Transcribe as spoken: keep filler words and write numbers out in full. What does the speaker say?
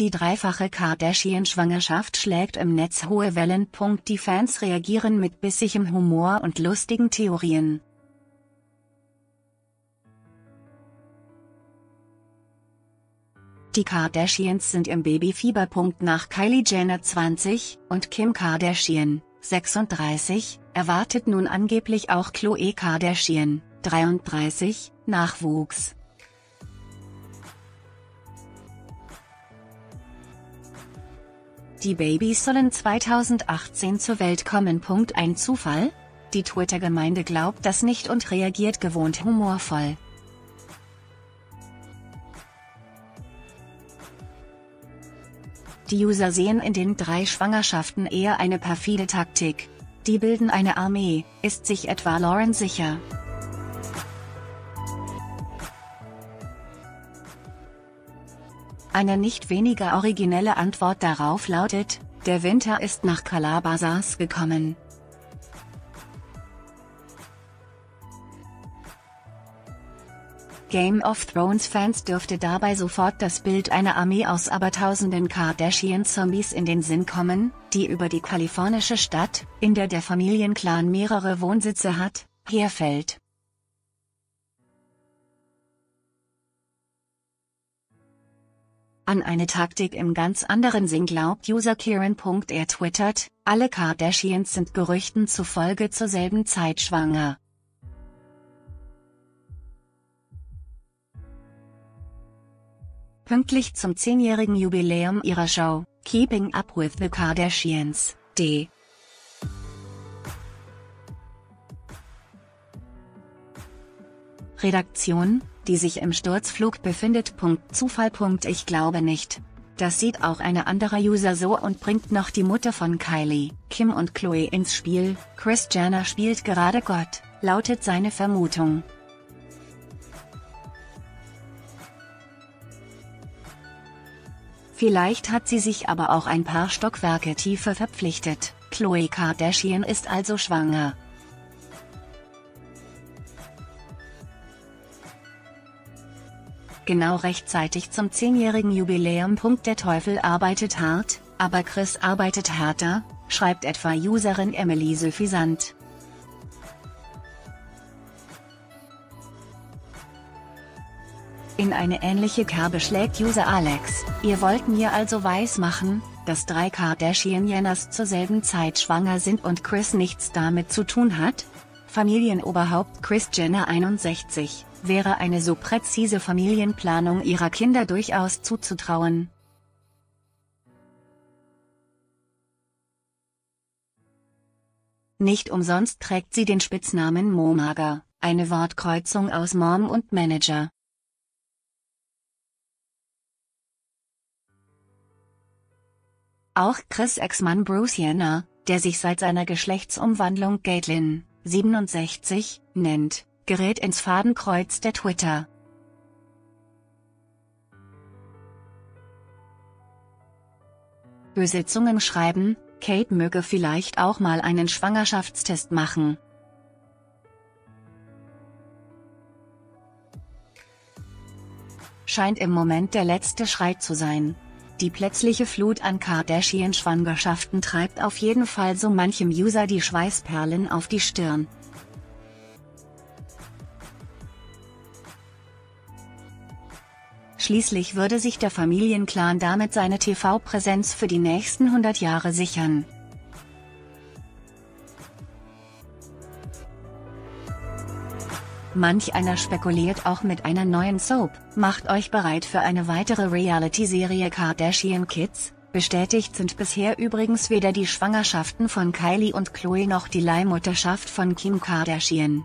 Die dreifache Kardashian-Schwangerschaft schlägt im Netz hohe Wellen. Die Fans reagieren mit bissigem Humor und lustigen Theorien. Die Kardashians sind im Babyfieber. Nach Kylie Jenner zwanzig und Kim Kardashian sechsunddreißig erwartet nun angeblich auch Khloé Kardashian dreiunddreißig Nachwuchs. Die Babys sollen zweitausendachtzehn zur Welt kommen. Ein Zufall? Die Twitter-Gemeinde glaubt das nicht und reagiert gewohnt humorvoll. Die User sehen in den drei Schwangerschaften eher eine perfide Taktik. Die bilden eine Armee, ist sich etwa Lauren sicher? Eine nicht weniger originelle Antwort darauf lautet, der Winter ist nach Calabasas gekommen. Game of Thrones-Fans dürfte dabei sofort das Bild einer Armee aus abertausenden Kardashian-Zombies in den Sinn kommen, die über die kalifornische Stadt, in der der Familienclan mehrere Wohnsitze hat, herfällt. An eine Taktik im ganz anderen Sinn glaubt User Kyran. Er twittert, alle Kardashians sind Gerüchten zufolge zur selben Zeit schwanger. Pünktlich zum zehnjährigen Jubiläum ihrer Show, Keeping Up With the Kardashians, D. Redaktion, die sich im Sturzflug befindet. Zufall. Ich glaube nicht. Das sieht auch eine andere User so und bringt noch die Mutter von Kylie, Kim und Khloé ins Spiel. Kris Jenner spielt gerade Gott, lautet seine Vermutung. Vielleicht hat sie sich aber auch ein paar Stockwerke tiefer verpflichtet. Khloé Kardashian ist also schwanger. Genau rechtzeitig zum zehnjährigen Jubiläum. Der Teufel arbeitet hart, aber Kris arbeitet härter, schreibt etwa Userin Emily suffisant. In eine ähnliche Kerbe schlägt User Alex, ihr wollt mir also weismachen, dass drei Kardashian-Jenners zur selben Zeit schwanger sind und Kris nichts damit zu tun hat? Familienoberhaupt Kris Jenner einundsechzig wäre eine so präzise Familienplanung ihrer Kinder durchaus zuzutrauen. Nicht umsonst trägt sie den Spitznamen Momager, eine Wortkreuzung aus Mom und Manager. Auch Kris' Ex-Mann Bruce Jenner, der sich seit seiner Geschlechtsumwandlung Caitlyn siebenundsechzig nennt, gerät ins Fadenkreuz der Twitter. Böse Zungen schreiben, Kate möge vielleicht auch mal einen Schwangerschaftstest machen. Scheint im Moment der letzte Schrei zu sein. Die plötzliche Flut an Kardashian-Schwangerschaften treibt auf jeden Fall so manchem User die Schweißperlen auf die Stirn. Schließlich würde sich der Familienclan damit seine T V-Präsenz für die nächsten hundert Jahre sichern. Manch einer spekuliert auch mit einer neuen Soap. Macht euch bereit für eine weitere Reality-Serie Kardashian Kids. Bestätigt sind bisher übrigens weder die Schwangerschaften von Kylie und Khloé noch die Leihmutterschaft von Kim Kardashian.